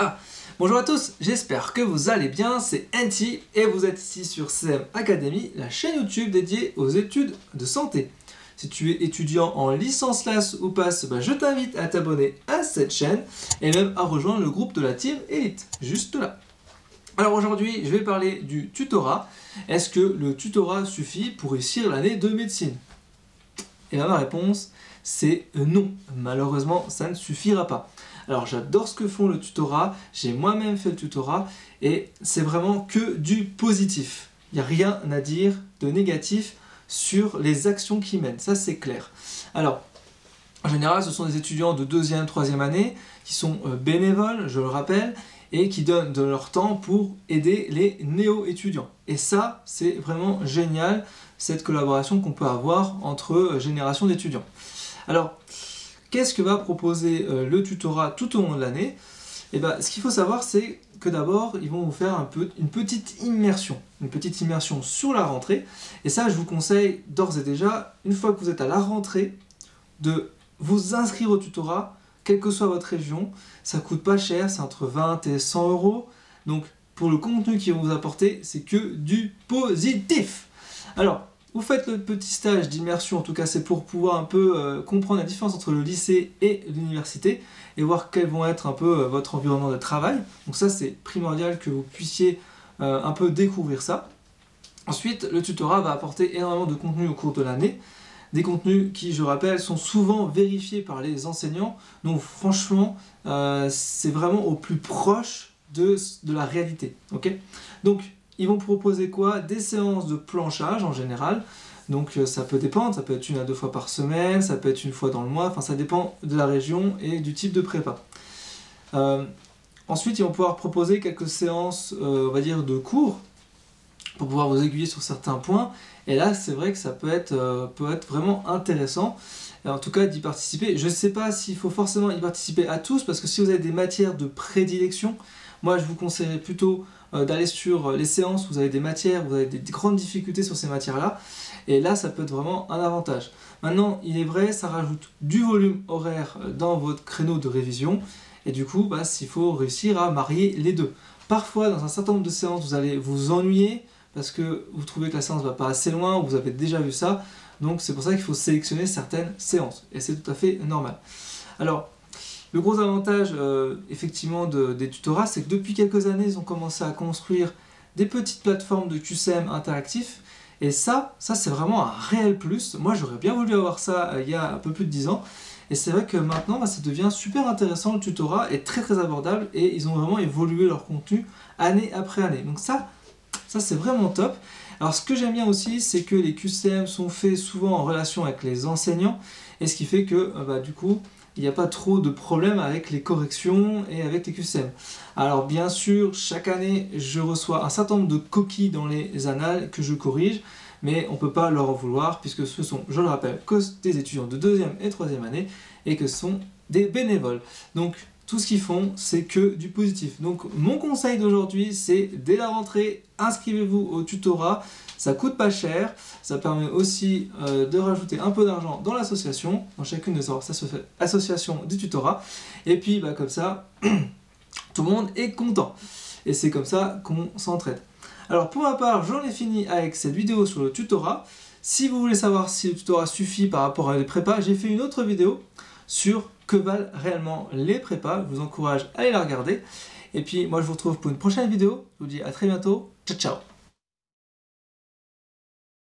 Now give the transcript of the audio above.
Ah, bonjour à tous, j'espère que vous allez bien, c'est Antti et vous êtes ici sur CM Academy, la chaîne YouTube dédiée aux études de santé. Si tu es étudiant en licence LAS ou PAS, je t'invite à t'abonner à cette chaîne et même à rejoindre le groupe de la TEAM ELITE, juste là. Alors aujourd'hui, je vais parler du tutorat. Est-ce que le tutorat suffit pour réussir l'année de médecine? Et bien, ma réponse, c'est non. Malheureusement, ça ne suffira pas. Alors j'adore ce que font le tutorat, j'ai moi-même fait le tutorat et c'est vraiment que du positif. Il n'y a rien à dire de négatif sur les actions qu'ils mènent, ça c'est clair. Alors en général, ce sont des étudiants de 2e, 3e année qui sont bénévoles, je le rappelle, et qui donnent de leur temps pour aider les néo-étudiants. Et ça, c'est vraiment génial, cette collaboration qu'on peut avoir entre générations d'étudiants. Alors, qu'est-ce que va proposer le tutorat tout au long de l'année? Et ben, ce qu'il faut savoir, c'est que d'abord, ils vont vous faire une petite immersion sur la rentrée. Et ça, je vous conseille d'ores et déjà, une fois que vous êtes à la rentrée, de vous inscrire au tutorat, quelle que soit votre région. Ça coûte pas cher, c'est entre 20 et 100 euros. Donc, pour le contenu qu'ils vont vous apporter, c'est que du positif. Alors, vous faites le petit stage d'immersion, en tout cas c'est pour pouvoir un peu comprendre la différence entre le lycée et l'université et voir quels vont être un peu votre environnement de travail. Donc ça, c'est primordial que vous puissiez un peu découvrir ça. Ensuite, le tutorat va apporter énormément de contenu au cours de l'année. Des contenus qui, je rappelle, sont souvent vérifiés par les enseignants. Donc franchement, c'est vraiment au plus proche de la réalité. Okay, donc ils vont proposer quoi? Des séances de planchage en général, donc ça peut dépendre, ça peut être 1 à 2 fois par semaine, ça peut être 1 fois dans le mois, enfin ça dépend de la région et du type de prépa. Ensuite, ils vont pouvoir proposer quelques séances, on va dire, de cours, pour pouvoir vous aiguiller sur certains points, et là c'est vrai que ça peut être vraiment intéressant, et en tout cas d'y participer. Je ne sais pas s'il faut forcément y participer à tous, parce que si vous avez des matières de prédilection, moi je vous conseillerais plutôt d'aller sur les séances, vous avez des matières, vous avez des grandes difficultés sur ces matières-là, et là ça peut être vraiment un avantage. Maintenant, il est vrai, ça rajoute du volume horaire dans votre créneau de révision, et du coup, il faut réussir à marier les deux. Parfois, dans un certain nombre de séances, vous allez vous ennuyer, parce que vous trouvez que la séance ne va pas assez loin, ou vous avez déjà vu ça, donc c'est pour ça qu'il faut sélectionner certaines séances, et c'est tout à fait normal. Alors, le gros avantage effectivement des tutorats, c'est que depuis quelques années, ils ont commencé à construire des petites plateformes de QCM interactifs, et ça c'est vraiment un réel plus. Moi j'aurais bien voulu avoir ça il y a un peu plus de 10 ans, et c'est vrai que maintenant ça devient super intéressant, le tutorat est très très abordable, et ils ont vraiment évolué leur contenu année après année, donc ça c'est vraiment top. Alors ce que j'aime bien aussi, c'est que les QCM sont faits souvent en relation avec les enseignants, et ce qui fait que du coup, il n'y a pas trop de problèmes avec les corrections et avec les QCM. Alors bien sûr, chaque année, je reçois un certain nombre de coquilles dans les annales que je corrige, mais on ne peut pas leur en vouloir, puisque ce sont, je le rappelle, que des étudiants de 2e et 3e année, et que ce sont des bénévoles. Donc tout ce qu'ils font, c'est que du positif. Donc mon conseil d'aujourd'hui, c'est dès la rentrée, inscrivez-vous au tutorat, ça coûte pas cher, ça permet aussi de rajouter un peu d'argent dans l'association, dans chacune des associations du tutorat, et puis comme ça, tout le monde est content, et c'est comme ça qu'on s'entraide. Alors pour ma part, j'en ai fini avec cette vidéo sur le tutorat. Si vous voulez savoir si le tutorat suffit par rapport à les prépas, j'ai fait une autre vidéo sur que valent réellement les prépas, je vous encourage à aller la regarder, et puis moi je vous retrouve pour une prochaine vidéo, je vous dis à très bientôt, ciao ciao.